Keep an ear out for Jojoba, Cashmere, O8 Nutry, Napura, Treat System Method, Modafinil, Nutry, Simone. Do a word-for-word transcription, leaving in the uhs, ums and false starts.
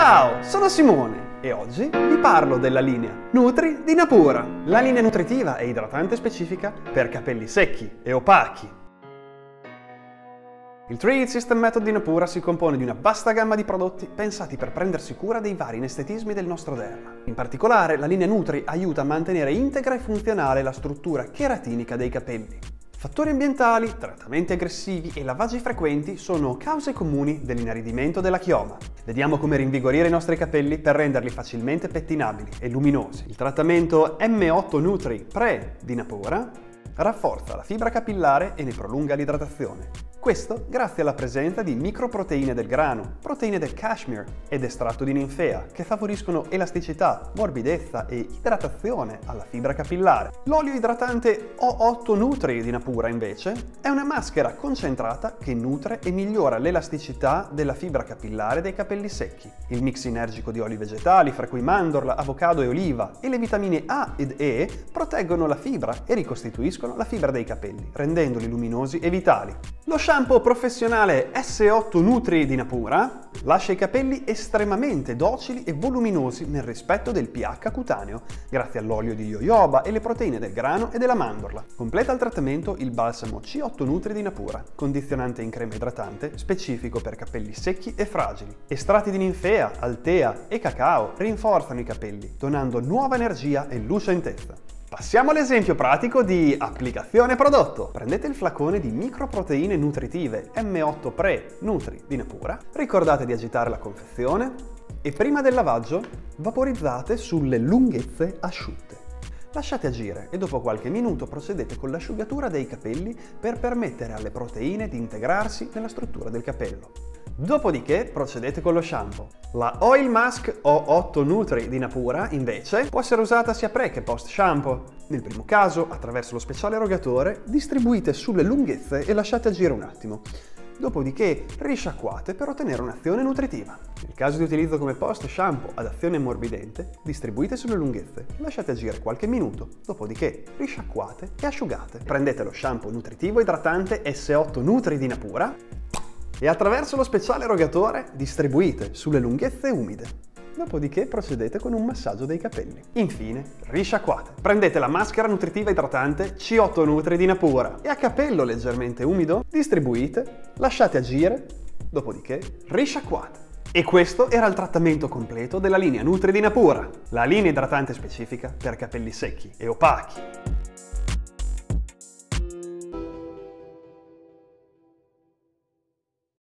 Ciao, sono Simone e oggi vi parlo della linea Nutry di Napura, la linea nutritiva e idratante specifica per capelli secchi e opachi. Il Treat System Method di Napura si compone di una vasta gamma di prodotti pensati per prendersi cura dei vari inestetismi del nostro derma. In particolare, la linea Nutry aiuta a mantenere integra e funzionale la struttura cheratinica dei capelli. Fattori ambientali, trattamenti aggressivi e lavaggi frequenti sono cause comuni dell'inaridimento della chioma. Vediamo come rinvigorire i nostri capelli per renderli facilmente pettinabili e luminosi. Il trattamento M otto Nutry Pre di Napura rafforza la fibra capillare e ne prolunga l'idratazione. Questo grazie alla presenza di microproteine del grano, proteine del cashmere ed estratto di ninfea che favoriscono elasticità, morbidezza e idratazione alla fibra capillare. L'olio idratante O otto Nutry di Napura invece è una maschera concentrata che nutre e migliora l'elasticità della fibra capillare dei capelli secchi. Il mix sinergico di oli vegetali, fra cui mandorla, avocado e oliva, e le vitamine A ed E proteggono la fibra e ricostituiscono la fibra dei capelli, rendendoli luminosi e vitali. Lo shampoo professionale S otto Nutry di Napura lascia i capelli estremamente docili e voluminosi nel rispetto del pH cutaneo, grazie all'olio di jojoba e le proteine del grano e della mandorla. Completa il trattamento il balsamo C otto Nutry di Napura, condizionante in crema idratante specifico per capelli secchi e fragili. Estratti di ninfea, altea e cacao rinforzano i capelli, donando nuova energia e lucentezza. Passiamo all'esempio pratico di applicazione prodotto. Prendete il flacone di microproteine nutritive M otto Pre Nutry di Napura, ricordate di agitare la confezione e prima del lavaggio vaporizzate sulle lunghezze asciutte. Lasciate agire e dopo qualche minuto procedete con l'asciugatura dei capelli per permettere alle proteine di integrarsi nella struttura del capello. Dopodiché procedete con lo shampoo. La Oil Mask O otto Nutry di Napura, invece, può essere usata sia pre che post shampoo. Nel primo caso, attraverso lo speciale erogatore, distribuite sulle lunghezze e lasciate agire un attimo. Dopodiché risciacquate per ottenere un'azione nutritiva. Nel caso di utilizzo come post shampoo ad azione morbidente, distribuite sulle lunghezze, lasciate agire qualche minuto, dopodiché risciacquate e asciugate. Prendete lo shampoo nutritivo idratante S otto Nutry di Napura e attraverso lo speciale erogatore distribuite sulle lunghezze umide. Dopodiché procedete con un massaggio dei capelli. Infine, risciacquate. Prendete la maschera nutritiva idratante C otto Nutry di Napura e a capello leggermente umido distribuite, lasciate agire, dopodiché risciacquate. E questo era il trattamento completo della linea Nutry di Napura, la linea idratante specifica per capelli secchi e opachi.